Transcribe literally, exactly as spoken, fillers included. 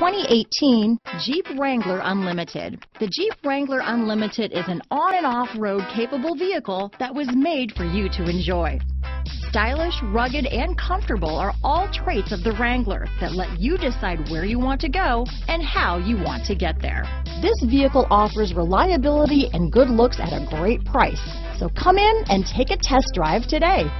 twenty eighteen Jeep Wrangler Unlimited. The Jeep Wrangler Unlimited is an on and off-road capable vehicle that was made for you to enjoy. Stylish, rugged, and comfortable are all traits of the Wrangler that let you decide where you want to go and how you want to get there. This vehicle offers reliability and good looks at a great price. So come in and take a test drive today.